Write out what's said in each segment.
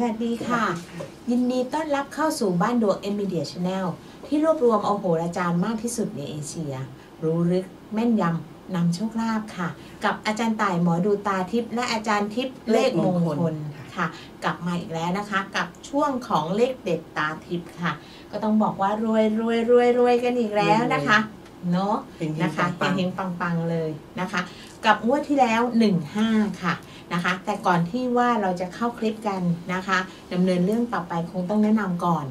สวัสดีค่ะยินดีต้อนรับเข้าสู่บ้านดวงเอ็มมีเดียชาแนลที่รวบรวมเอาโหราจารย์มากที่สุดในเอเชียรู้ลึกแม่นยำนำโชคลาภค่ะกับอาจารย์ต่ายหมอดูตาทิพย์และอาจารย์ทิพย์เลขมงคลค่ะกลับมาอีกแล้วนะคะกับช่วงของเลขเด็ดตาทิพย์ค่ะก็ต้องบอกว่ารวยรวยรวยรวยกันอีกแล้วนะคะเนาะนะคะเฮงปังๆเลยนะคะกับงวดที่แล้ว15ค่ะนะคะแต่ก่อนที่ว่าเราจะเข้าคลิปกันนะคะดำเนินเรื่องต่อไปคงต้องแนะนำก่อน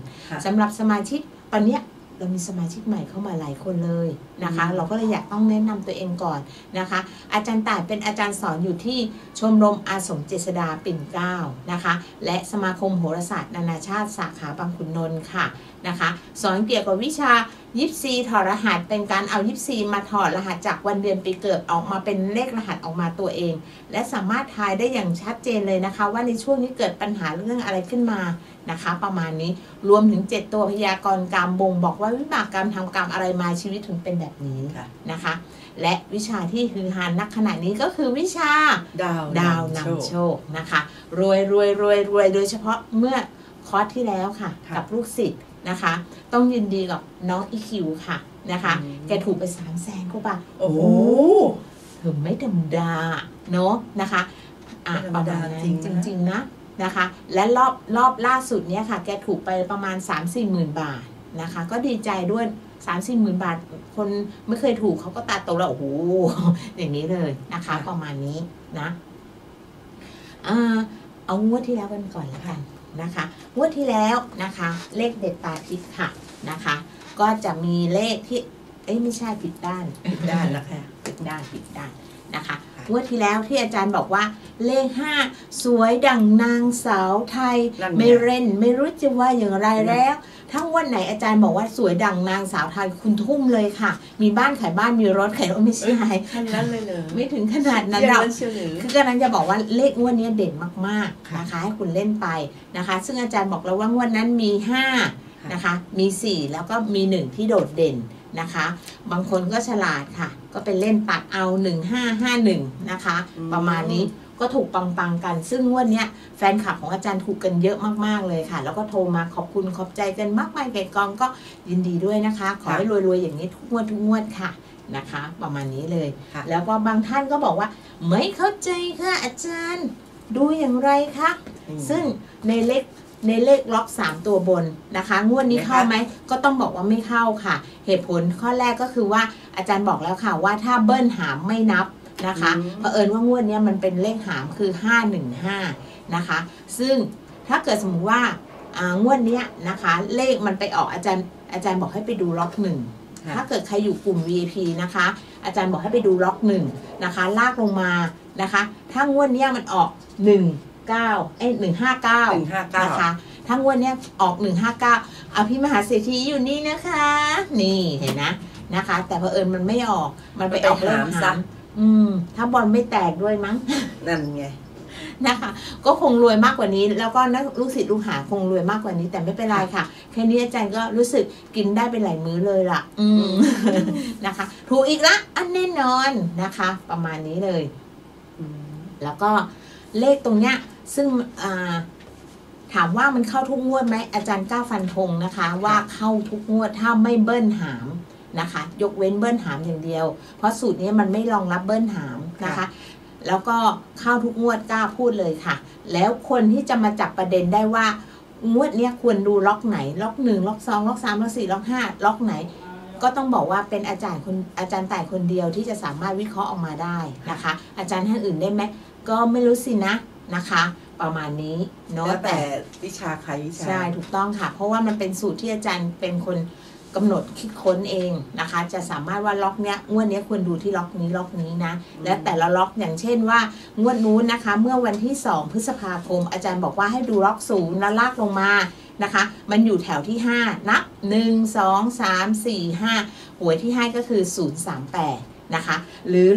สำหรับสมาชิกตอนนี้เรามีสมาชิกใหม่เข้ามาหลายคนเลยนะคะเราก็เลยอยากต้องแนะนำตัวเองก่อนนะคะอาจารย์ต่ายเป็นอาจารย์สอนอยู่ที่ชมรมอาสมเจษฎาปิ่นเกล้านะคะและสมาคมโหราศาสตร์นานาชาติสาขาบางขุนนนท์ค่ะนะคะสอนเกี่ยวกับวิชายิปซีถอดรหัสเป็นการเอายิปซีมาถอดรหัสจากวันเดือนปีเกิดออกมาเป็นเลขรหัสออกมาตัวเองและสามารถทายได้อย่างชัดเจนเลยนะคะว่าในช่วงนี้เกิดปัญหาเรื่องอะไรขึ้นมานะคะประมาณนี้รวมถึง7ตัวพยากรณ์กรรมบ่งบอกว่าวิบากกรรมทำกรรมอะไรมาชีวิตถึงเป็นแบบนี้นะคะและวิชาที่ฮือฮานักขณะนี้ก็คือวิชาดาวนำโชคนะคะรวยรวยรวยรวยโดยเฉพาะเมื่อคอร์สที่แล้วค่ะกับลูกศิษย์นะคะต้องยินดีกับน้องอีคิวค่ะนะคะแกถูกไป300,000 กว่าบาทโอ้โหถึงไม่ธรรมดาเนาะนะคะประมาณนั้นจริงๆนะนะคะและรอบล่าสุดเนี้ยค่ะแกถูกไปประมาณ 30,000-40,000 บาทนะคะก็ดีใจด้วย 30,000 บาทคนไม่เคยถูกเขาก็ตาโตแล้วโอ้โหอย่างนี้เลยนะคะประมาณนี้นะเอางวดที่แล้วกันก่อนละกันนะคะงวดที่แล้วนะคะเลขเด็ดตาทิพย์ค่ะนะคะก็จะมีเลขที่ไม่ใช่ผิดด้านนะคะผิดด้านนะคะงวดที่แล้วที่อาจารย์บอกว่าเลข5สวยดั่งนางสาวไทยไม่เล่นไม่รู้จะว่าอย่างไรแล้วทั้งวันไหนอาจารย์บอกว่าสวยดั่งนางสาวไทยคุณทุ่มเลยค่ะมีบ้านขายบ้านมีรถขายรถไม่ใช่ขนาดนั้นเลยเหรอไม่ถึงขนาดนั้นหรอกคือขนาดนั้นจะบอกว่าเลขงวดนี้เด่นมากๆนะคะให้คุณเล่นไปนะคะซึ่งอาจารย์บอกแล้วว่างวดนั้นมี5นะคะมี4แล้วก็มี1ที่โดดเด่นนะคะบางคนก็ฉลาดค่ะก็เป็นเล่นตัดเอา1551นะคะประมาณนี้ก็ถูกปังๆกันซึ่งงวดเนี้ยแฟนคลับของอาจารย์ถูกกันเยอะมากๆเลยค่ะแล้วก็โทรมาขอบคุณขอบใจกันมากมายแก่กองก็ยินดีด้วยนะคะขอให้รวยๆอย่างนี้ทุกงวดค่ะนะคะประมาณนี้เลยแล้วก็บางท่านก็บอกว่าไม่เข้าใจค่ะอาจารย์ดูอย่างไรคะซึ่งในเลขล็อก3ตัวบนนะคะงวดนี้เข้าไหมก็ต้องบอกว่าไม่เข้าค่ะเหตุผลข้อแรกก็คือว่าอาจารย์บอกแล้วค่ะว่าถ้าเบิ้ลหามไม่นับนะคะเผอิญว่างวดนี้มันเป็นเลขหามคือ515นะคะซึ่งถ้าเกิดสมมติว่างวดนี้นะคะเลขมันไปออกอาจารย์บอกให้ไปดูล็อก1ถ้าเกิดใครอยู่กลุ่ม VIP นะคะอาจารย์บอกให้ไปดูล็อก1นะคะลากลงมานะคะถ้างวดนี้มันออก159นะคะทั้งวันเนี้ยออก159เอาพี่มหาเศรษฐีอยู่นี่นะคะนี่เห็นนะนะคะแต่เผอิญมันไม่ออกมันไปออกเลขหามถ้าบอลไม่แตกด้วยมั้งนั่นไงนะคะก็คงรวยมากกว่านี้แล้วก็นักลูกศิษย์ลูกหาคงรวยมากกว่านี้แต่ไม่เป็นไรค่ะแค่นี้อาจารย์ก็รู้สึกกินได้เป็นหลายมื้อเลยล่ะนะคะถูกอีกละอันแน่นอนนะคะประมาณนี้เลยแล้วก็เลขตรงเนี้ยซึ่งถามว่ามันเข้าทุกงวดไหมอาจารย์กล้าฟันธงนะคะว่าเข้าทุกงวดถ้าไม่เบิ้ลหามนะคะยกเว้นเบิ้ลหามอย่างเดียวเพราะสูตรนี้มันไม่รองรับเบิ้ลหามนะคะแล้วก็เข้าทุกงวดกล้าพูดเลยค่ะแล้วคนที่จะมาจับประเด็นได้ว่างวดเนี้ยควรดูล็อกไหนล็อก1ล็อก2ล็อก3ล็อก4ล็อก5ล็อกไหนก็ต้องบอกว่าเป็นอาจารย์แต่คนเดียวที่จะสามารถวิเคราะห์ออกมาได้นะคะอาจารย์ท่านอื่นได้ไหมก็ไม่รู้สินะนะคะประมาณนี้เนาะแต่วิชาใครวิชาใช่ถูกต้องค่ะเพราะว่ามันเป็นสูตรที่อาจารย์เป็นคนกำหนดคิดค้นเองนะคะจะสามารถว่าล็อกเนี้ยงวดเนี้ยควรดูที่ล็อกนี้นะและแต่ละล็อกอย่างเช่นว่างวดนู้นนะคะเมื่อวันที่2 พฤษภาคมอาจารย์บอกว่าให้ดูล็อก0แล้วลากลงมานะคะมันอยู่แถวที่5นับ1 2 3 4 5หวยที่ให้ก็คือ038นะคะหรือ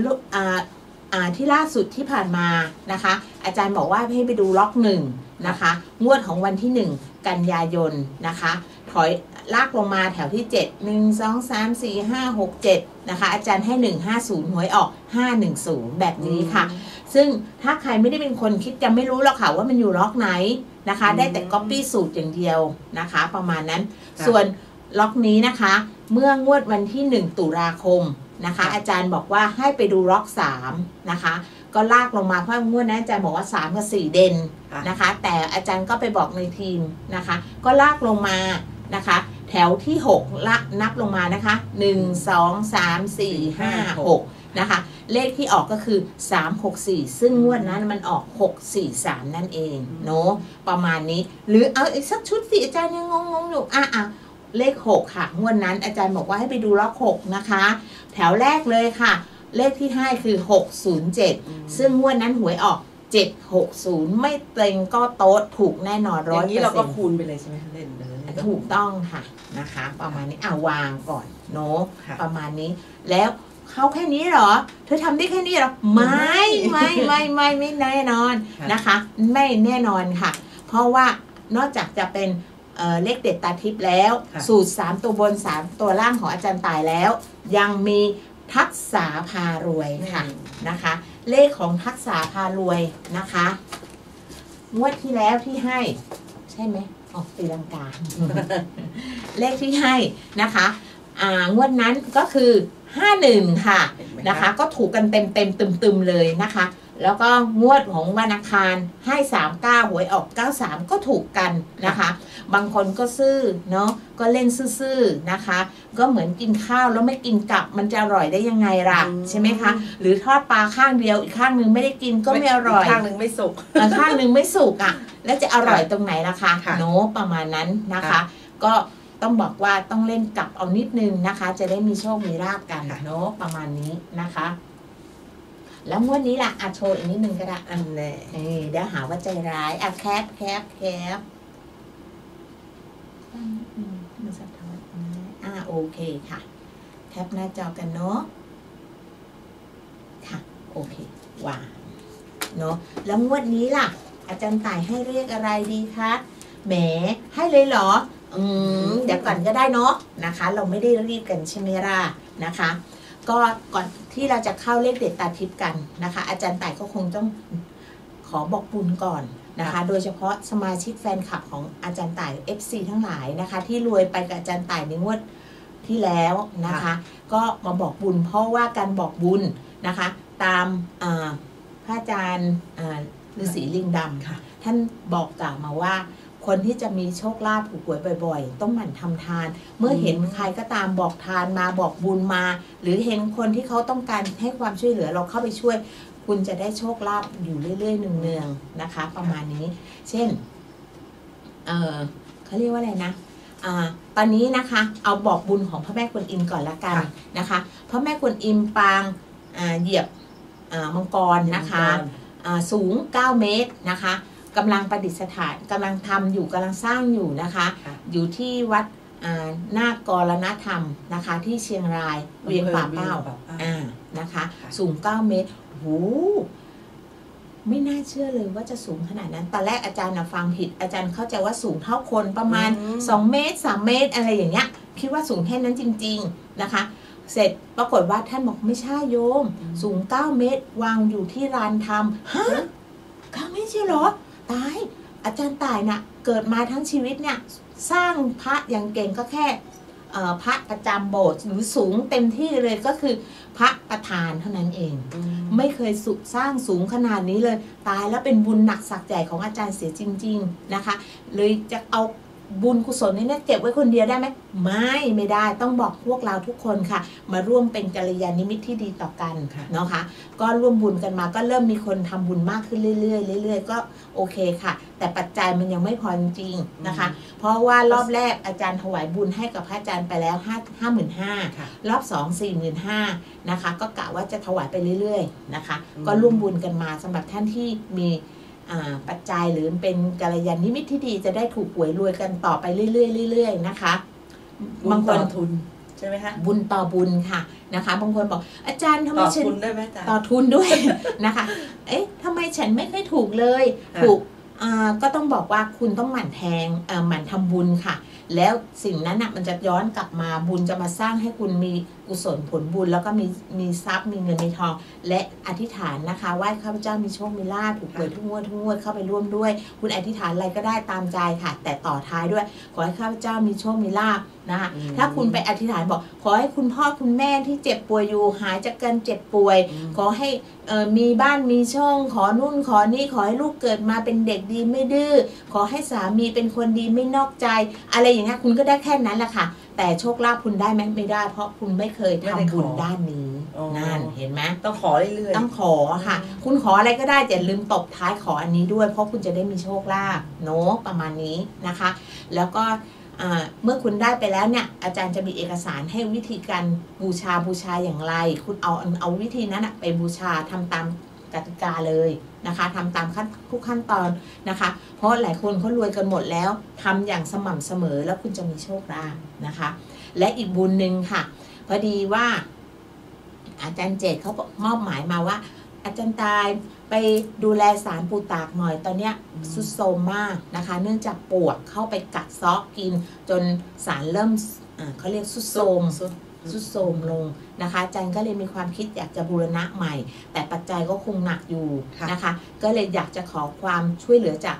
ที่ล่าสุดที่ผ่านมานะคะอาจารย์บอกว่าให้ไปดูล็อก1นะคะงวดของวันที่1 กันยายนนะคะถอย ลากลงมาแถวที่7 1 2 3 4 5 6 7นะคะอาจารย์ให้150หวยออก510แบบนี้ค่ะซึ่งถ้าใครไม่ได้เป็นคนคิดจะไม่รู้หรอกค่ะว่ามันอยู่ล็อกไหนนะคะได้แต่ copy สูตรอย่างเดียวนะคะประมาณนั้นส่วนล็อกนี้นะคะเมื่องวดวันที่1ตุลาคมนะคะอาจารย์บอกว่าให้ไปดูล็อก3นะคะก็ลากลงมาเพราะงวดนั้นอาจารย์บอกว่า3กับ4เด่นนะคะแต่อาจารย์ก็ไปบอกในทีมนะคะก็ลากลงมานะคะแถวที่6ลักนับลงมานะคะ1 2 3 4 5 6นะคะเลขที่ออกก็คือ364ซึ่งงวดนั้นมันออก643นั่นเองเนาะประมาณนี้หรือเอาอีกสักชุดสิอาจารย์ยังงงๆอยู่อ่ะเลข6ค่ะงวดนั้นอาจารย์บอกว่าให้ไปดูล็อก6นะคะแถวแรกเลยค่ะเลขที่ให้คือ607ซึ่งงวดนั้นหวยออก760ไม่เต็งก็โต๊ดถูกแน่นอน 100% อย่างนี้เราก็คูณไปเลยใช่ไหมเล่นถูกต้องค่ะนะคะประมาณนี้อ่ะวางก่อนเนาะประมาณนี้แล้วเขาแค่นี้หรอเธอทำได้แค่นี้หรอไม่แน่นอนนะคะไม่แน่นอนค่ะเพราะว่านอกจากจะเป็นเลขเด็ดตาทิพย์แล้วสูตร3ตัวบน3ตัวล่างของอาจารย์ตายแล้วยังมีทักษาพารวยค่ะนะคะเลขของทักษาพารวยนะคะงวดที่แล้วที่ให้ใช่ไหมออกตีลังกาเลขที่ให้นะคะงวดนั้นก็คือ51ค่ะนะคะก็ถูกกันเต็มตึมๆเลยนะคะแล้วก็งวดของวันอังคารให้39หวยออก93ก็ถูกกันนะคะบางคนก็ซื้อเนาะก็เล่นซื้อๆนะคะก็เหมือนกินข้าวแล้วไม่กินกับมันจะอร่อยได้ยังไงล่ะใช่ไหมคะหรือทอดปลาข้างเดียวอีกข้างนึงไม่ได้กินก็ไม่อร่อยข้างนึงไม่สุกอ่ะแล้วจะอร่อยตรงไหนล่ะคะโน้ประมาณนั้นนะคะก็ต้องบอกว่าต้องเล่นกับเอานิดนึงนะคะจะได้มีโชคมีลาภกันเนาะประมาณนี้นะคะแล้วงวดนี้ล่ะโชว์อีกนิดนึงก็ได้อันนี้เดี๋ยวหาว่าใจร้ายแคบมันสะท้อนโอเคค่ะแคบหน้าจอกันเนาะค่ะโอเควางเนาะแล้วงวดนี้ล่ะอาจารย์ต่ายให้เรียกอะไรดีคะแหมให้เลยเหรอเดี๋ยวก่อนก็ได้เนาะนะคะเราไม่ได้รีบกันใช่ไหมล่ะนะคะก็ก่อนที่เราจะเข้าเลขเด็ดตาทิพย์กันนะคะอาจารย์ต่ายก็คงต้องขอบอกบุญก่อนนะคะโดยเฉพาะสมาชิกแฟนคลับของอาจารย์ต่าย FC ทั้งหลายนะคะที่รวยไปกับอาจารย์ต่ายในงวดที่แล้วนะคะก็มาบอกบุญเพราะว่าการบอกบุญนะคะตามพระอาจารย์ฤาษีลิงดำค่ะท่านบอกกล่าวมาว่าคนที่จะมีโชคลาภถูกหวยบ่อยๆต้องหมั่นทำทานเมื่อเห็นใครก็ตามบอกทานมาบอกบุญมาหรือเห็นคนที่เขาต้องการให้ความช่วยเหลือเราเข้าไปช่วยคุณจะได้โชคลาภอยู่เรื่อยๆเนืองๆนะคะประมาณนี้เช่นเขาเรียกว่าอะไรนะตอนนี้นะคะเอาบอกบุญของพระแม่กวนอิมก่อนละกันนะคะพระแม่กวนอิมปางเหยียบมังกรนะคะสูง9เมตรนะคะกำลังประดิษฐานกำลังทำอยู่กำลังสร้างอยู่นะคะอยู่ที่วัดหน้ากรณธรรมนะคะที่เชียงรายเวียงป่าเป้านะคะสูง9เมตรโหไม่น่าเชื่อเลยว่าจะสูงขนาดนั้นตอนแรกอาจารย์ฟังผิดอาจารย์เข้าใจว่าสูงเท่าคนประมาณ2เมตร3เมตรอะไรอย่างเงี้ยคิดว่าสูงแค่นั้นจริงๆนะคะเสร็จปรากฏว่าท่านบอกไม่ใช่โยมสูง9เมตรวางอยู่ที่ลานธรรมฮะ9เมตรใช่หรอตายอาจารย์ต่ายน่ะเกิดมาทั้งชีวิตเนี่ยสร้างพระอย่างเก่งก็แค่พระประจำโบสถ์หรือสูงเต็มที่เลยก็คือพระประธานเท่านั้นเองไม่เคยสร้างสูงขนาดนี้เลยตายแล้วเป็นบุญหนักสักใหญ่ของอาจารย์เสียจริงๆนะคะเลยจะเอาบุญกุศลนี้เนี่ยเก็บไว้คนเดียวได้ไหมไม่ได้ต้องบอกพวกเราทุกคนค่ะมาร่วมเป็นกัลยาณมิตรที่ดีต่อกันเนาะค่ะก็ร่วมบุญกันมาก็เริ่มมีคนทำบุญมากขึ้นเรื่อยๆก็โอเคค่ะแต่ปัจจัยมันยังไม่พอจริงนะคะเพราะว่ารอบแรกอาจารย์ถวายบุญให้กับพระอาจารย์ไปแล้ว55,000รอบ2 45,000นะคะก็กะว่าจะถวายไปเรื่อยๆนะคะก็ร่วมบุญกันมาสำหรับท่านที่มีปัจจัยหรือเป็นกัลยาณมิตรที่ดีจะได้ถูกหวยรวยกันต่อไปเรื่อยๆนะคะบางคนทุนใช่ไหมคะบุญต่อบุญค่ะนะคะบางคนบอกอาจารย์ทำไมฉันต่อทุนด้วยไหมต่อทุนด้วยนะคะเอ๊ะทำไมฉันไม่เคยถูกเลยถูกก็ต้องบอกว่าคุณต้องหมั่นทำบุญค่ะ แล้วสิ่งนั้นน่ะมันจะย้อนกลับมาบุญจะมาสร้างให้คุณมีกุศลผลบุญแล้วก็มีทรัพย์มีเงินมีทองและอธิษฐานนะคะว่าข้าพเจ้ามีโชคมีลาภถูกหวยทุกงวดเข้าไปร่วมด้วยคุณอธิษฐานอะไรก็ได้ตามใจค่ะแต่ต่อท้ายด้วยขอให้ข้าพเจ้ามีโชคมีลาภนะคะถ้าคุณไปอธิษฐานบอกขอให้คุณพ่อคุณแม่ที่เจ็บป่วยอยู่หายจากการเจ็บป่วยขอให้มีบ้านมีช่องขอนู่นขอนี่ขอให้ลูกเกิดมาเป็นเด็กดีไม่ดื้อขอให้สามีเป็นคนดีไม่นอกใจอะไรอย่างเงี้ยคุณก็ได้แค่นั้นแหละค่ะแต่โชคลาภคุณได้ไหมไม่ได้เพราะคุณไม่เคยทำบุญด้านนี้นั่นเห็นไหมต้องขอเรื่อยๆต้องขอค่ะคุณขออะไรก็ได้แต่ลืมตบท้ายขออันนี้ด้วยเพราะคุณจะได้มีโชคลาภเนาะประมาณนี้นะคะแล้วก็เมื่อคุณได้ไปแล้วเนี่ยอาจารย์จะมีเอกสารให้วิธีการบูชาอย่างไรคุณเอาวิธีนั้นไปบูชาทำตามกติกาเลยนะคะทำตามทุกขั้นตอนนะคะเพราะหลายคนเขารวยกันหมดแล้วทำอย่างสม่ำเสมอแล้วคุณจะมีโชคลาภนะคะและอีกบุญหนึ่งค่ะพอดีว่าอาจารย์เจตเขามอบหมายมาว่าอาจารย์ตายไปดูแลสารปูตากหน่อยตอนเนี้ยสุดโทรมมากนะคะเนื่องจากปวกเข้าไปกัดซอกกินจนสารเริ่มเขาเรียกสุดโทรมลงนะคะอาจารย์ก็เลยมีความคิดอยากจะบูรณะใหม่แต่ปัจจัยก็คงหนักอยู่นะคะก็เลยอยากจะขอความช่วยเหลือจาก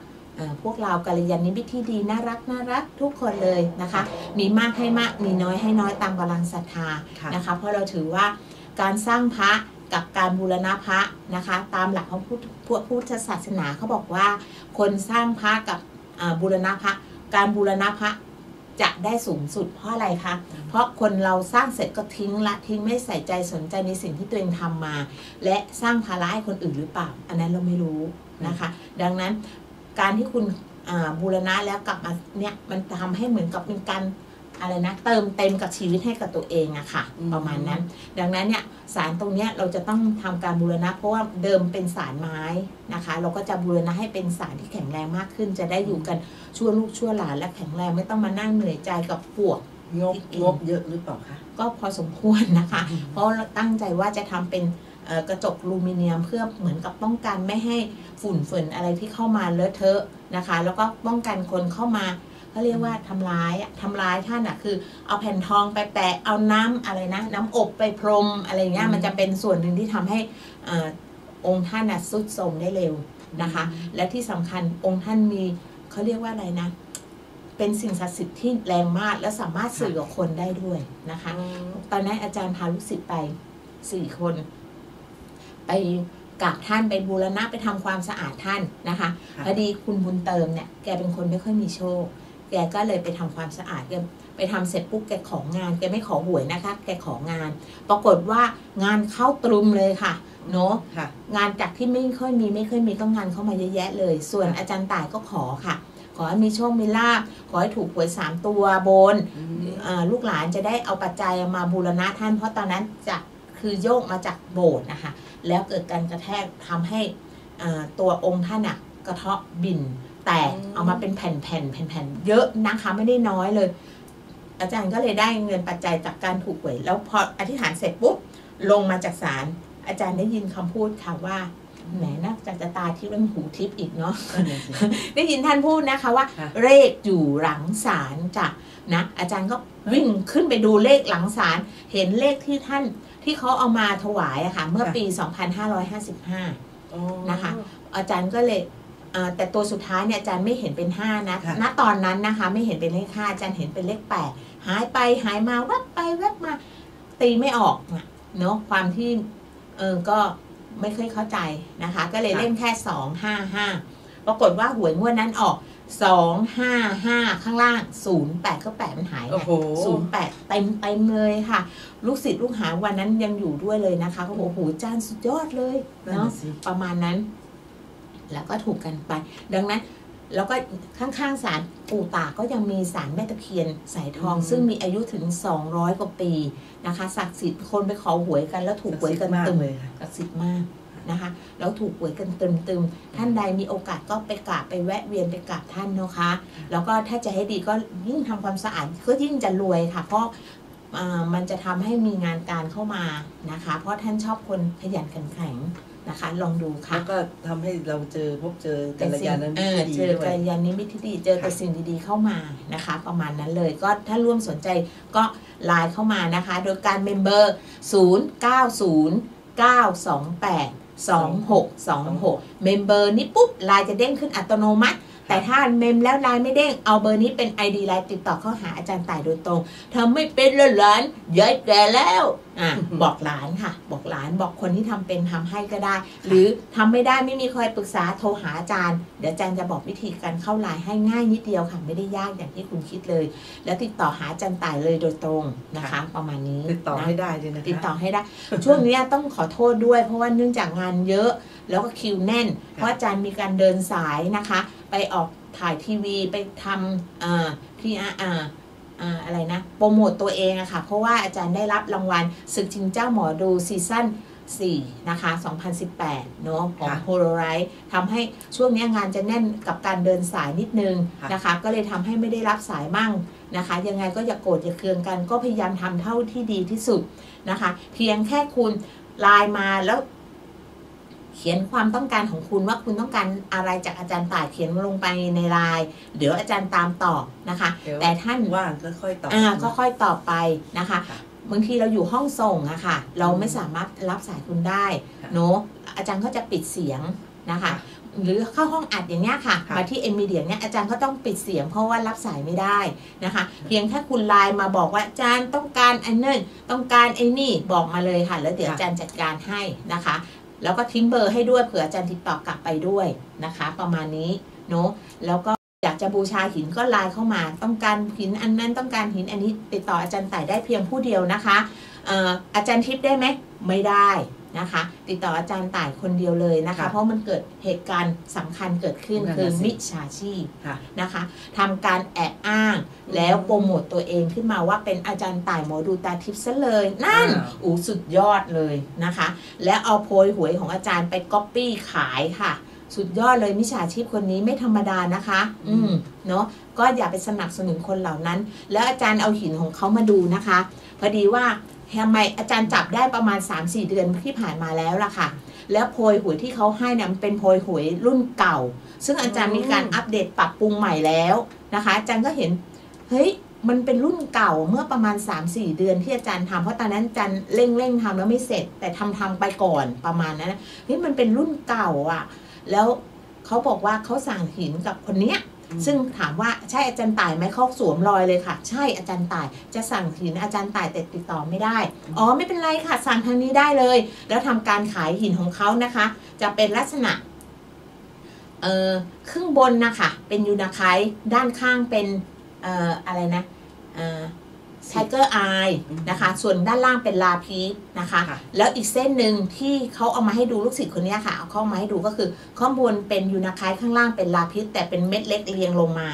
พวกเรากัลยาณมิตรที่ดีน่ารักทุกคนเลยนะคะมีมากให้มากมีน้อยให้น้อยตามกำลังศรัทธานะคะเพราะเราถือว่าการสร้างพระกับการบูรณะพระนะคะตามหลักของพุทธศาสนาเขาบอกว่าคนสร้างพระกับบูรณะพระการบูรณะพระจะได้สูงสุดเพราะอะไรคะเพราะคนเราสร้างเสร็จก็ทิ้งไม่ใส่ใจสนใจในสิ่งที่ตัวเองทำมาและสร้างภาระให้คนอื่นหรือเปล่าอันนั้นเราไม่รู้นะคะดังนั้นการที่คุณบูรณะแล้วกลับมาเนี่ยมันทำให้เหมือนกับเป็นการอะไรนะเติมเต็มกับชีวิตให้กับตัวเองอะค่ะประมาณนั้นดังนั้นเนี่ยศาลตรงเนี้ยเราจะต้องทำการบูรณะเพราะว่าเดิมเป็นศาลไม้นะคะเราก็จะบูรณะให้เป็นศาลที่แข็งแรงมากขึ้นจะได้อยู่กันชั่วลูกชั่วหลานและแข็งแรงไม่ต้องมานั่งเหนื่อยใจกับปวกงบเยอะหรือเปล่าคะก็พอสมควรนะคะเพราะเราตั้งใจว่าจะทำเป็นกระจกลูมิเนียมเพื่อเหมือนกับป้องกันไม่ให้ฝุ่นอะไรที่เข้ามาเลอะเทอะนะคะแล้วก็ป้องกันคนเข้ามาเขาเรียกว่าทำร้ายท่านอ่ะคือเอาแผ่นทองไปแปะเอาน้ำอะไรนะน้ำอบไปพรมอะไรเงี้ยมันจะเป็นส่วนหนึ่งที่ทำให้องค์ท่านสุดโทรมได้เร็วนะคะและที่สำคัญองค์ท่านมีเขาเรียกว่าอะไรนะเป็นสิ่งศักดิ์สิทธิ์ที่แรงมากและสามารถสื่อกับคนได้ด้วยนะคะตอนนั้นอาจารย์พาลูกศิษย์ไป4 คนไปกราบท่านไปบูรณะไปทำความสะอาดท่านนะคะพอดีคุณบุญเติมเนี่ยแกเป็นคนไม่ค่อยมีโชคแกก็เลยไปทำความสะอาดแกไปทำเสร็จปุ๊บแกของานแกไม่ขอหวยนะคะแกของานปรากฏว่างานเข้าตรุมเลยค่ะเนาะงานจากที่ไม่ค่อยมีก็งานเข้ามาเยอะแยะเลยส่วนอาจารย์ต่ายก็ขอค่ะขอให้มีโชคมีลาภขอให้ถูกหวย3 ตัวบนลูกหลานจะได้เอาปัจจัยมาบูรณะท่านเพราะตอนนั้นจะคือโยกมาจากโบสถ์นะคะแล้วเกิดการกระแทกทำให้ตัวองค์ท่านกระเทาะบินแต่เอามาเป็นแผ่นเยอะนะคะไม่ได้น้อยเลยอาจารย์ก็เลยได้เงินปัจจัยจากการถูกหวยแล้วพออธิษฐานเสร็จปุ๊บลงมาจากศาลอาจารย์ได้ยินคำพูดค่ะว่าแหมน่าจะตาทิพย์และหูทิพย์อีกเนาะ ได้ยินท่านพูดนะคะว่า เลขอยู่หลังศาลจ้ะนะอาจารย์ก็วิ่งขึ้นไปดูเลขหลังศาลเห็นเลขที่ท่านที่เขาเอามาถวายอะค่ะเมื่อปี 2555 นะคะอาจารย์ก็เลยแต่ตัวสุดท้ายเนี่ยอาจารย์ไม่เห็นเป็น5นะณตอนนั้นนะคะไม่เห็นเป็นเลข5อาจารย์เห็นเป็นเลข8หายไปหายมาแวบไปแวบมาตีไม่ออกเนาะความที่ก็ไม่เคยเข้าใจนะคะก็เลยเล่นแค่255ปรากฏว่าหวยงวดนั้นออก255ข้างล่าง08ก็8มันหายไง08เต็มเลยค่ะลูกศิษย์ลูกหาวันนั้นยังอยู่ด้วยเลยนะคะก็โอ้โหอาจารย์สุดยอดเลยเนาะประมาณนั้นแล้วก็ถูกกันไปดังนั้นแล้วก็ข้างๆศาลปู่ตาก็ยังมีศาลแม่ตะเคียนสายทองซึ่งมีอายุถึง200 กว่าปีนะคะศักดิ์สิทธิ์คนไปขอหวยกันแล้วถูกหวยกันตึมเลยศักดิ์สิทธิ์มากนะคะแล้วถูกหวยกันตึมท่านใดมีโอกาสก็ไปกราบไปแวะเวียนไปกราบท่านนะคะแล้วก็ถ้าจะให้ดีก็ยิ่งทำความสะอาดก็ยิ่งจะรวยค่ะเพราะมันจะทำให้มีงานการเข้ามานะคะเพราะท่านชอบคนขยันขันแข็ง นะคะลองดูค่ะแล้วก็ทำให้เราพบเจอกัลยาณมิตรที่ดีเจอกัลยาณมิตรที่ดีเจอแต่สิ่งดีๆเข้ามานะคะประมาณนั้นเลยก็ถ้าร่วมสนใจก็ไลน์เข้ามานะคะโดยการเมมเบอร์0909282626เมมเบอร์นี้ปุ๊บไลน์จะเด้งขึ้นอัตโนมัติแต่ถ้าเมมแล้วไลน์ไม่เด้งเอาเบอร์นี้เป็น ID ไลน์ติดต่อเข้าหาอาจารย์ต่ายโดยตรงทำไม่เป็นแล้วหลานยายแก่แล้วบอกหลานค่ะบอกหลานบอกคนที่ทำเป็นทำให้ก็ได้หรือทำไม่ได้ไม่มีใครปรึกษาโทรหาอาจารย์เดี๋ยวอาจารย์จะบอกวิธีการเข้าไลน์ให้ง่ายนิดเดียวค่ะไม่ได้ยากอย่างที่คุณคิดเลยแล้วติดต่อหาอาจารย์ต่ายเลยโดยตรงนะคะประมาณนี้ติดต่อให้ได้เลยนะคะติดต่อให้ได้ช่วงนี้ต้องขอโทษด้วยเพราะว่าเนื่องจากงานเยอะแล้วก็คิวแน่นเพราะอาจารย์มีการเดินสายนะคะไปออกถ่ายทีวีไปทำPRอะไรนะโปรโมตตัวเองอะค่ะเพราะว่าอาจารย์ได้รับรางวัลศึกชิงเจ้าหมอดูซีซั่น4นะคะ2018เนาะของโพลาไรซ์ทำให้ช่วงนี้งานจะแน่นกับการเดินสายนิดนึงนะคะก็เลยทำให้ไม่ได้รับสายมั่งนะคะยังไงก็อย่าโกรธอย่าเคืองกันก็พยายามทำเท่าที่ดีที่สุดนะคะเพียงแค่คุณไลน์มาแล้วเขียนความต้องการของคุณว่าคุณต้องการอะไรจากอาจารย์ต่ายเขียนลงไปในไลน์เดี๋ยวอาจารย์ตามตอบนะคะแต่ท่านว่างก็ค่อยตอบก็ค่อยตอบไปนะคะบางทีเราอยู่ห้องส่งอะค่ะเราไม่สามารถรับสายคุณได้เนาะอาจารย์ก็จะปิดเสียงนะคะหรือเข้าห้องอัดอย่างเงี้ยค่ะมาที่เอ็มมีเดียเนี้ยอาจารย์ก็ต้องปิดเสียงเพราะว่ารับสายไม่ได้นะคะเพียงแค่คุณไลน์มาบอกว่าอาจารย์ต้องการอันนั้นต้องการไอ้นี่บอกมาเลยค่ะแล้วเดี๋ยวอาจารย์จัดการให้นะคะแล้วก็ทิ้งเบอร์ให้ด้วยเผื่ออาจารย์ติดต่อกลับไปด้วยนะคะประมาณนี้เนาะแล้วก็อยากจะบูชาหินก็ไลน์เข้ามาต้องการหินอันนั้นต้องการหินอันนี้ติดต่ออาจารย์ต่ายได้เพียงผู้เดียวนะคะอาจารย์ทิพย์ได้ไหมไม่ได้นะคะติดต่ออาจารย์ต่ายคนเดียวเลยนะคะเพราะมันเกิดเหตุการณ์สำคัญเกิดขึ้นคือมิจฉาชีพนะคะทำการแอบอ้างแล้วโปรโมตตัวเองขึ้นมาว่าเป็นอาจารย์ต่ายหมอดูตาทิพย์ซะเลยนั่นอู๋สุดยอดเลยนะคะและเอาโพยหวยของอาจารย์ไปก๊อปปี้ขายค่ะสุดยอดเลยมิจฉาชีพคนนี้ไม่ธรรมดานะคะเนาะก็อย่าไปสนับสนุนคนเหล่านั้นแล้วอาจารย์เอาหินของเขามาดูนะคะพอดีว่าทำไมอาจารย์จับได้ประมาณ 3-4 เดือนที่ผ่านมาแล้วล่ะค่ะแล้วโพยหวยที่เขาให้เนี่ยมันเป็นโพยหวยรุ่นเก่าซึ่งอาจารย์มีการอัปเดตปรับปรุงใหม่แล้วนะคะอาจารย์ก็เห็นเฮ้ยมันเป็นรุ่นเก่าเมื่อประมาณ 3-4 เดือนที่อาจารย์ทำเพราะตอนนั้นอาจารย์เร่งทำแล้วไม่เสร็จแต่ทำไปก่อนประมาณนั้นเฮ้ยมันเป็นรุ่นเก่าอ่ะแล้วเขาบอกว่าเขาสั่งหินกับคนเนี้ยซึ่งถามว่าใช่อาจารย์ต่ายไหมเขาสวมรอยเลยค่ะใช่อาจารย์ต่ายจะสั่งหินอาจารย์ต่ายแต่ติดต่อไม่ได้อ๋อไม่เป็นไรค่ะสั่งทางนี้ได้เลยแล้วทำการขายหินของเขานะคะจะเป็นลักษณะครึ่งบนนะคะเป็นยูนาไคด้านข้างเป็นอะไรนะไทเกอร์ไอนะคะส่วนด้านล่างเป็นลาพีสนะคะแล้วอีกเส้นหนึ่งที่เขาเอามาให้ดูลูกศิษย์คนนี้ค่ะเอาเข้ามาให้ดูก็คือข้างบนเป็นยูนาไคข้างล่างเป็นลาพีสแต่เป็นเม็ดเล็กเรียงลงมา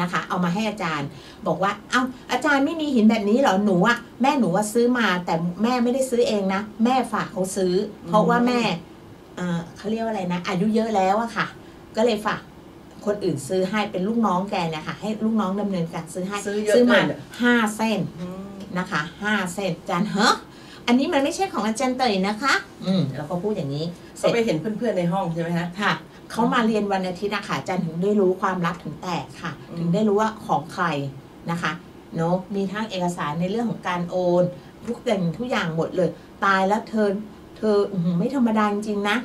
นะคะเอามาให้อาจารย์บอกว่าเอ้าอาจารย์ไม่มีหินแบบนี้เหรอหนูอะแม่หนูว่าซื้อมาแต่แม่ไม่ได้ซื้อเองนะแม่ฝากเขาซื้อเพราะว่าแม่เขาเรียกว่าอะไรนะอายุเยอะแล้วอะค่ะก็เลยฝากคนอื่นซื้อให้เป็นลูกน้องแกนะคะให้ลูกน้องดำเนินการซื้อให้ซื้อมา5 เส้นนะคะ5 เส้นอาจารย์เฮ้ออันนี้มันไม่ใช่ของอาจารย์เตยนะคะแล้วก็พูดอย่างนี้เสร็จไปเห็นเพื่อนๆในห้องใช่ไหมคะค่ะเขามาเรียนวันอาทิตย์นะคะอาจารย์ถึงได้รู้ความลับถึงแตกค่ะถึงได้รู้ว่าของใครนะคะเนาะมีทั้งเอกสารในเรื่องของการโอนทุกอย่างหมดเลยตายแล้วเธอไม่ธรรมดาจริงๆนะ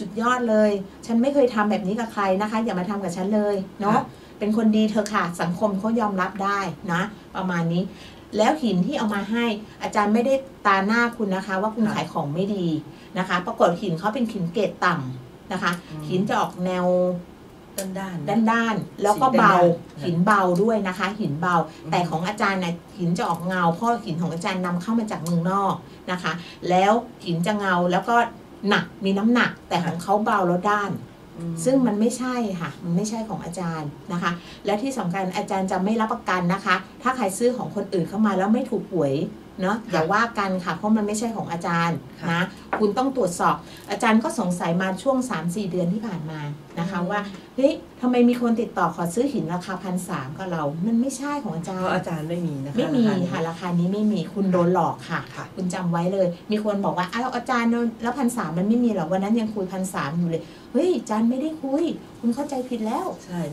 สุดยอดเลยฉันไม่เคยทำแบบนี้กับใครนะคะอย่ามาทำกับฉันเลยเนาะเป็นคนดีเธอค่ะสังคมเขายอมรับได้นะประมาณนี้แล้วหินที่เอามาให้อาจารย์ไม่ได้ตาหน้าคุณนะคะว่าคุณขายของไม่ดีนะคะปรากฏหินเขาเป็นหินเกรดต่ำนะคะหินจะออกแนวด้านแล้วก็เบาหินเบาด้วยนะคะหินเบาแต่ของอาจารย์นะหินจะออกเงาเพราะหินของอาจารย์นำเข้ามาจากเมืองนอกนะคะแล้วหินจะเงาแล้วก็หนักมีน้ำหนักแต่ของเขาเบาแล้วด้านซึ่งมันไม่ใช่ค่ะมันไม่ใช่ของอาจารย์นะคะและที่สำคัญอาจารย์จะไม่รับประกันนะคะถ้าใครซื้อของคนอื่นเข้ามาแล้วไม่ถูกหวย เนาะอย่าว่ากันค่ะเพราะมันไม่ใช่ของอาจารย์นะคุณต้องตรวจสอบอาจารย์ก็สงสัยมาช่วง 3-4 เดือนที่ผ่านมานะคะว่าเฮ้ยทำไมมีคนติดต่อขอซื้อหินราคา 1,300 ก็เรามันไม่ใช่ของอาจารย์เพราะอาจารย์ไม่มีนะคะไม่มีค่ะราคานี้ไม่มีคุณโดนหลอกค่ะคุณจำไว้เลยมีคนบอกว่าอ้าวอาจารย์แล้ว 1,300 มันไม่มีหรอวันนั้นยังคุย 1,300 อยู่เลยเฮ้ยอาจารย์ไม่ได้คุยคุณเข้าใจผิดแล้ว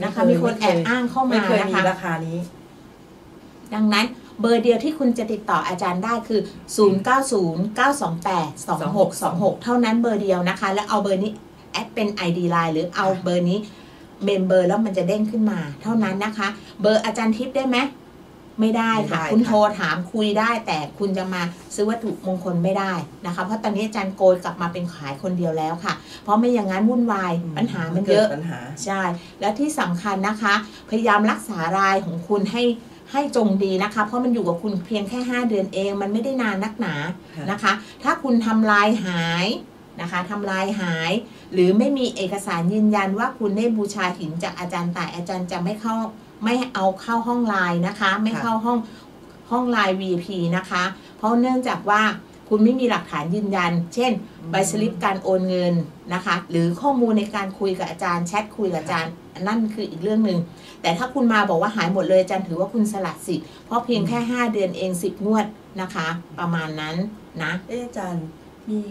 นะคะมีคนแอบอ้างเข้ามานะคะราคานี้ดังนั้นเบอร์เดียวที่คุณจะติดต่ออาจารย์ได้คือ090-928-2626เท่านั้นเบอร์เดียวนะคะแล้วเอาเบอร์นี้แอดเป็น ID Line หรือเอาเบอร์นี้เมมเบอร์แล้วมันจะเด้งขึ้นมาเท่านั้นนะคะเบอร์อาจารย์ทิพย์ได้ไหมไม่ได้ค่ะคุณโทรถามคุยได้แต่คุณจะมาซื้อวัตถุมงคลไม่ได้นะคะเพราะตอนนี้อาจารย์โกยกลับมาเป็นขายคนเดียวแล้วค่ะเพราะไม่อย่างนั้นวุ่นวายปัญหามันเยอะใช่และที่สำคัญนะคะพยายามรักษารายของคุณให้จงดีนะคะเพราะมันอยู่กับคุณเพียงแค่5เดือนเองมันไม่ได้นานนักหนานะคะถ้าคุณทำลายหายนะคะทำลายหายหรือไม่มีเอกสารยืนยันว่าคุณได้บูชาหินจากอาจารย์ต่ายอาจารย์จะไม่เอาเข้าห้องไลน์นะคะไม่เข้าห้องไลน์ VIP นะคะเพราะเนื่องจากว่าคุณไม่มีหลักฐานยืนยันเช่นใบสลิปการโอนเงินนะคะหรือข้อมูลในการคุยกับอาจารย์แชทคุยกับอาจารย์นั่นคืออีกเรื่องหนึ่งแต่ถ้าคุณมาบอกว่าหายหมดเลยอาจารย์ถือว่าคุณสละสิทธิ์เพราะเพียงแค่5เดือนเอง10งวดนะคะประมาณนั้นนะอาจารย์มี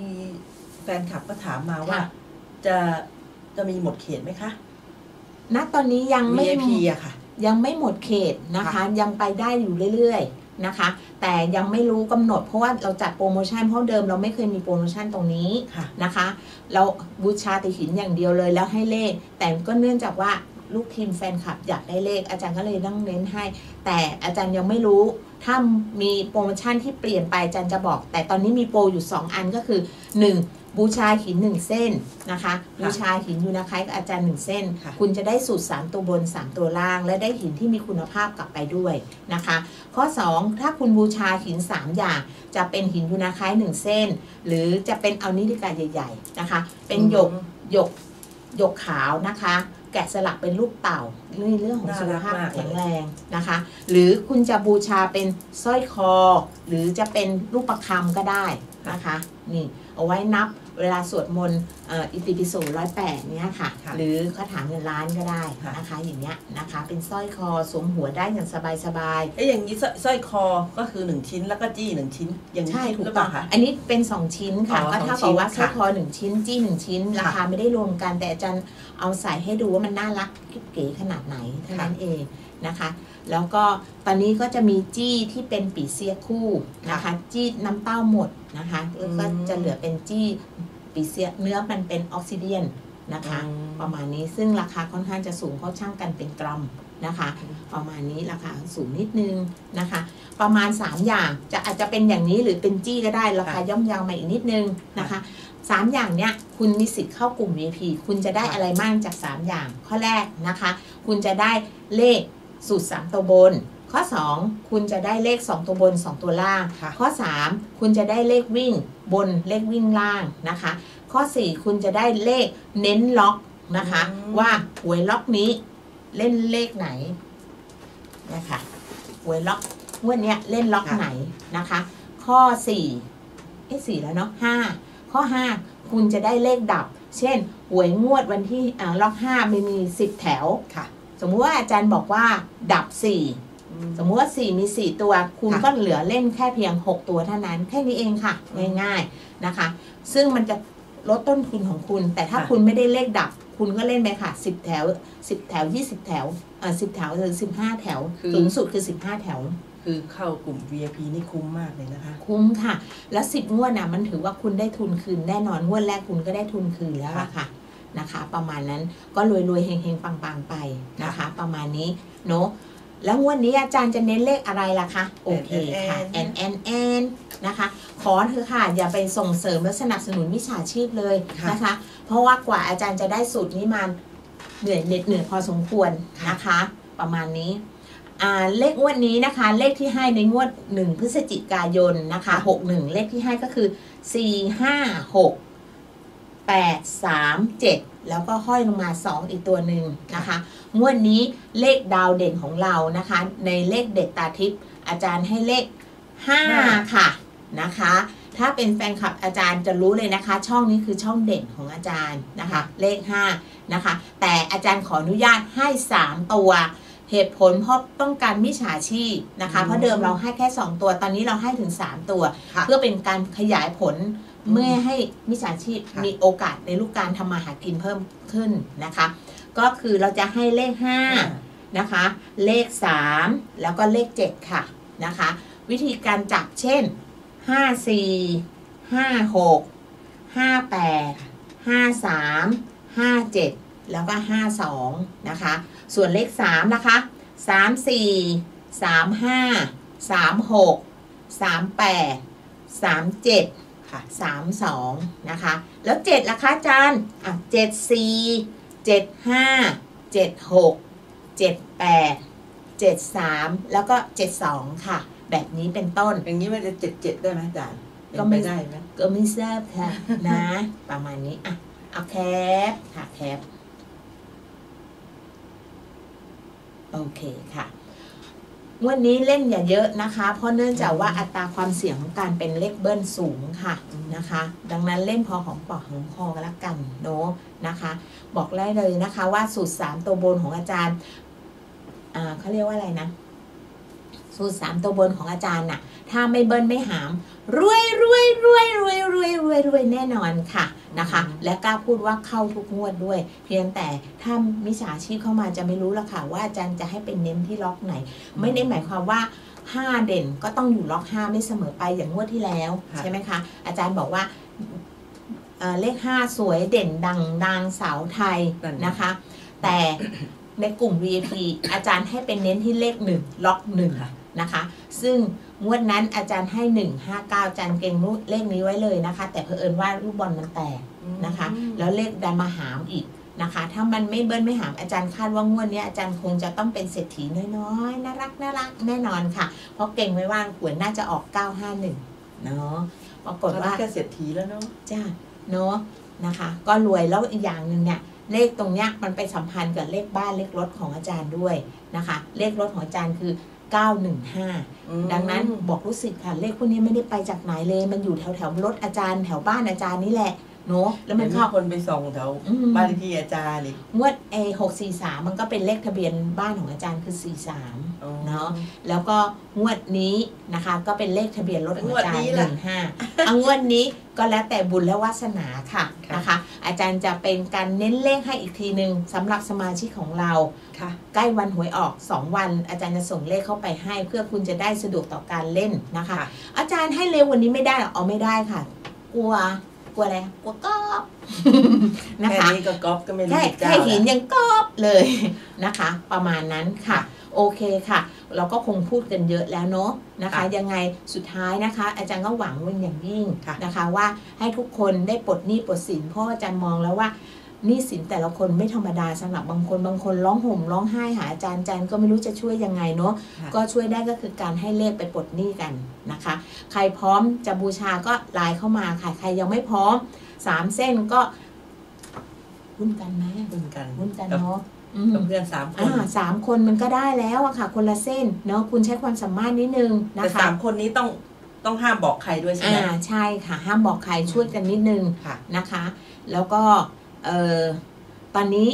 แฟนคลับก็ถามมาว่าจะมีหมดเขตไหมคะณตอนนี้ยังไม่อะค่ะยังไม่หมดเขตนะคะยังไปได้อยู่เรื่อยๆนะคะแต่ยังไม่รู้กำหนดเพราะว่าเราจัดโปรโมชั่นเพราะเดิมเราไม่เคยมีโปรโมชั่นตรงนี้นะคะเราบูชาแต่หินอย่างเดียวเลยแล้วให้เลขแต่ก็เนื่องจากว่าลูกทีมแฟนคลับอยากได้เลขอาจารย์ก็เลยนั่งเน้นให้แต่อาจารย์ยังไม่รู้ถ้ามีโปรโมชั่นที่เปลี่ยนไปอาจารย์จะบอกแต่ตอนนี้มีโปรอยู่2อันก็คือ1บูชาหิน1เส้นนะคะบูชาหินยูนาไคกับอาจารย์1เส้นคุณจะได้สูตร3ตัวบน3ตัวล่างและได้หินที่มีคุณภาพกลับไปด้วยนะคะข้อ2ถ้าคุณบูชาหิน3อย่างจะเป็นหินยูนาไค1เส้นหรือจะเป็นเอานิลิกาใหญ่ๆนะคะเป็นหยกขาวนะคะแกะสลักเป็นรูปเต่าเรื่องของสุขภาพแข็งแรงนะคะหรือคุณจะบูชาเป็นสร้อยคอหรือจะเป็นรูปประคำก็ได้นะคะนี่เอาไว้นับเวลาสวดมนต์อิติปิโส108เนี้ยค่ะหรือคาถาเงินล้านก็ได้นะคะอย่างเงี้ยนะคะเป็นสร้อยคอสวมหัวได้อย่างสบายๆอย่างนี้สร้อยคอก็คือ1ชิ้นแล้วก็จี้1ชิ้นอย่างนี้ถูกต้องค่ะอันนี้เป็น2ชิ้นค่ะก็ถ้าบอกว่าสร้อยคอ1ชิ้นจี้1ชิ้นราคาไม่ได้รวมกันแต่อาจารย์เอาใส่ให้ดูว่ามันน่ารักเก๋ขนาดไหนเท่านั้นเองนะคะแล้วก็ตอนนี้ก็จะมีจี้ที่เป็นปีเสียคู่นะคะจี้น้ำเต้าหมดนะคะแล้วก็จะเหลือเป็นจี้ปีเสียเนื้อมันเป็นออกซิเดียนนะคะประมาณนี้ซึ่งราคาค่อนข้างจะสูงเขาช่างกันเป็นกรัมนะคะประมาณนี้ราคาสูงนิดนึงนะคะประมาณ3อย่างจะอาจจะเป็นอย่างนี้หรือเป็นจี้ก็ได้ราคาย่อมเยามาอีกนิดนึงนะคะ3อย่างเนี้ยคุณมีสิทธิ์เข้ากลุ่ม VIP คุณจะได้อะไรบ้างจาก3อย่างข้อแรกนะคะคุณจะได้เลขสูตร3ตัวบนข้อ2คุณจะได้เลข2ตัวบน2ตัวล่างข้อ3คุณจะได้เลขวิ่งบนเลขวิ่งล่างนะคะข้อ4คุณจะได้เลขเน้นล็อกนะคะว่าหวยล็อกนี้เล่นเลขไหนนะคะหวยล็อกงวดนี้เล่นล็อกไหนนะคะข้อ4แล้วเนาะ5ข้อ5คุณจะได้เลขดับเช่นหวยงวดวันที่ล็อก5มี10แถวค่ะสมมุติว่าอาจารย์บอกว่าดับ4สมมุติว่า4มี4ตัวคุณก็เหลือเล่นแค่เพียง6ตัวเท่านั้นแค่นี้เองค่ะง่ายๆนะคะซึ่งมันจะลดต้นทุนของคุณแต่ถ้าคุณไม่ได้เลขดับคุณก็เล่นไปค่ะ10 แถว20แถว10แถวหรือ15แถวสูงสุดคือ15แถวคือเข้ากลุ่ม VIP นี่คุ้มมากเลยนะคะคุ้มค่ะแล้ว10งวดน่ะมันถือว่าคุณได้ทุนคืนแน่นอนงวดแรกคุณก็ได้ทุนคืนแล้วล่ะค่ะนะคะประมาณนั้นก็รวยๆเฮงๆปังๆไปนะคะประมาณนี้เนาะแล้ววันนี้อาจารย์จะเน้นเลขอะไรล่ะคะโอเคค่ะแอนนะคะขอเธอค่ะอย่าไปส่งเสริมและสนับสนุนวิชาชีพเลยนะคะเพราะว่ากว่าอาจารย์จะได้สูตรนี้มันเหนื่อยพอสมควรนะคะประมาณนี้เลขงวดนี้นะคะเลขที่ให้ในงวด1พฤศจิกายนนะคะ61เลขที่ให้ก็คือ456 837แล้วก็ห้อยลงมา2อีกตัวหนึ่งนะคะงวดนี้เลขดาวเด่นของเรานะคะในเลขเด็ดตาทิพย์อาจารย์ให้เลข 5ค่ะนะคะถ้าเป็นแฟนคลับอาจารย์จะรู้เลยนะคะช่องนี้คือช่องเด่นของอาจารย์นะคะเลข5นะคะแต่อาจารย์ขออนุญาตให้3ตัวเหตุผลเพราะต้องการมิจฉาชีพนะคะเพราะเดิมเราให้แค่2ตัวตอนนี้เราให้ถึง3ตัวเพื่อเป็นการขยายผลเมื่อให้มิจฉาชีพมีโอกาสในลูกการทำมาหากินเพิ่มขึ้นนะคะก็คือเราจะให้เลข5นะคะเลข3แล้วก็เลข7ค่ะนะคะวิธีการจับเช่น54 56 58 53 57แล้วก็52นะคะส่วนเลข3นะคะ34 35 36 38 37ค่ะ32นะคะแล้ว7ล่ะคะอาจารย์อ่ะ74 75 76 78 73แล้วก็72ค่ะแบบนี้เป็นต้นอย่างนี้มันจะ77ได้ไหมอาจารย์ก็ไม่ได้ไหมก็ไม่ทราบค่ะนะประมาณนี้อ่ะเอาแคปค่ะแคปโอเคค่ะวันนี้เล่นอย่าเยอะนะคะเพราะเนื่องจากว่าอัตราความเสี่ยงของการเป็นเลขเบิ้ลสูงค่ะนะคะดังนั้นเล่นพอของปอกของคอกันละกันเนาะนะคะบอกได้เลยนะคะว่าสูตร3ตัวบนของอาจารย์เขาเรียกว่าอะไรนะสูตร3ตัวบนของอาจารย์น่ะถ้าไม่เบิ้ลไม่หามรวยแน่นอนค่ะนะคะและกล้าพูดว่าเข้าทุกงวดด้วยเพียงแต่ถ้ามิจฉาชีพเข้ามาจะไม่รู้ละค่ะว่าอาจารย์จะให้เป็นเน้นที่ล็อกไหนไม่ได้หมายความว่า5เด่นก็ต้องอยู่ล็อก5ไม่เสมอไปอย่างงวดที่แล้วใช่ไหมคะอาจารย์บอกว่าเลข5สวยเด่นดังสาวไทยนะคะแต่ในกลุ่ม VIP อาจารย์ให้เป็นเน้นที่เลข1ล็อก1นะคะซึ่งงวดนั้นอาจารย์ให้159อาจารย์เก่งรูดเลขนี้ไว้เลยนะคะแต่เผอิญว่าลูกบอลมันแตกนะคะแล้วเลขดันมาหามอีกนะคะถ้ามันไม่เบิ้ลไม่หามอาจารย์คาดว่างวดนี้อาจารย์คงจะต้องเป็นเศรษฐีน้อยๆน่ารักแน่นอนค่ะเพราะเก่งไว้ว่างหวยน่าจะออก951เนาะปรากฏว่าก็เศรษฐีแล้วเนาะจ้าเนาะนะคะก็รวยแล้วอีกอย่างหนึ่งเนี่ยเลขตรงเนี้ยมันไปสัมพันธ์กับเลขบ้านเลขรถของอาจารย์ด้วยนะคะเลขรถของอาจารย์คือ915ดังนั้นบอกรู้สึกค่ะเลขพวกนี้ไม่ได้ไปจากไหนเลยมันอยู่แถวรถอาจารย์แถวบ้านอาจารย์นี่แหละเนาะแล้วมันเข้าคนไปส่องแถวบ้านที่อาจารย์นี่งวด643มันก็เป็นเลขทะเบียนบ้านของอาจารย์คือ43เนาะแล้วก็งวดนี้นะคะก็เป็นเลขทะเบียนรถของอาจารย์15งวดนี้ก็แล้วแต่บุญและวาสนาค่ะนะคะอาจารย์จะเป็นการเน้นเลขให้อีกทีหนึ่งสำหรับสมาชิกของเราใกล้วันหวยออก2วันอาจารย์จะส่งเลขเข้าไปให้เพื่อคุณจะได้สะดวกต่อการเล่นนะคะอาจารย์ให้เร็ววันนี้ไม่ได้หรอเอาไม่ได้ค่ะกลัวอะไรกลัวก๊อบนะคะแค่นี้ก็ก๊อบก็ไม่รู้แค่หินยังก๊อบเลยนะคะประมาณนั้นค่ะโอเคค่ะเราก็คงพูดกันเยอะแล้วเนาะนะคะยังไงสุดท้ายนะคะอาจารย์ก็หวังเป็นอย่างยิ่งนะคะว่าให้ทุกคนได้ปลดหนี้ปลดสินเพราะอาจารย์มองแล้วว่าหนี้สินแต่ละคนไม่ธรรมดาสำหรับบางคนร้องห่มร้องไห้หาอาจารย์ก็ไม่รู้จะช่วยยังไงเนาะก็ช่วยได้ก็คือการให้เลขไปปลดหนี้กันนะคะใครพร้อมจะบูชาก็ไลน์เข้ามาค่ะใครยังไม่พร้อม3เส้นก็หุ้นกันไหมหุ้นกันเนาะกับเพื่อน3 คน3 คนมันก็ได้แล้วอะค่ะคนละเส้นเนาะคุณใช้ความสามารถนิดนึงนะคะแต่3 คนนี้ต้องห้ามบอกใครด้วยใช่ไหมใช่ค่ะห้ามบอกใครช่วยกันนิดนึงค่ะนะคะแล้วก็ตอนนี้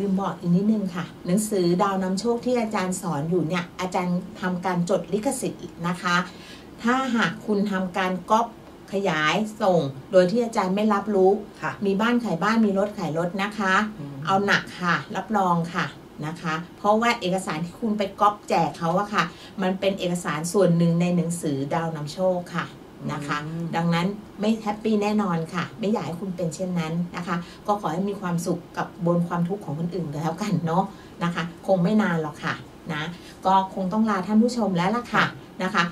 ลืมบอกอีกนิดนึงค่ะหนังสือดาวนำโชคที่อาจารย์สอนอยู่เนี่ยอาจารย์ทำการจดลิขสิทธิ์นะคะถ้าหากคุณทำการก๊อปขยายส่งโดยที่อาจารย์ไม่รับรู้มีบ้านขายบ้านมีรถขายรถนะคะเอาหนักค่ะรับรองค่ะนะคะเพราะว่าเอกสารที่คุณไปก๊อปแจกเขาอะค่ะมันเป็นเอกสารส่วนหนึ่งในหนังสือดาวนำโชคค่ะนะคะดังนั้นไม่แฮปปี้แน่นอนค่ะไม่อยากให้คุณเป็นเช่นนั้นนะคะก็ขอให้มีความสุขกับบนความทุกข์ของคนอื่นแล้วกันเนาะนะคะคงไม่นานหรอกค่ะนะก็คงต้องลาท่านผู้ชมแล้วล่ะค่ะนะคะ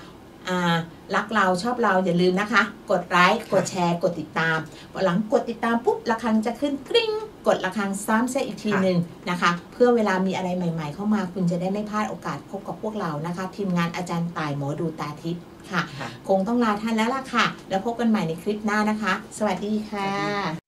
รักเราชอบเราอย่าลืมนะคะกดไลค์กดแชร์กดติดตามหลังกดติดตามปุ๊บระฆังจะขึ้นกริ๊งกดระฆังซ้ำเสียอีกทีหนึ่งนะคะเพื่อเวลามีอะไรใหม่ๆเข้ามาคุณจะได้ไม่พลาดโอกาสพบกับพวกเรานะคะทีมงานอาจารย์ต่ายหมอดูตาทิพย์ค่ะคงต้องลาท่านแล้วล่ะค่ะแล้วพบกันใหม่ในคลิปหน้านะคะสวัสดีค่ะ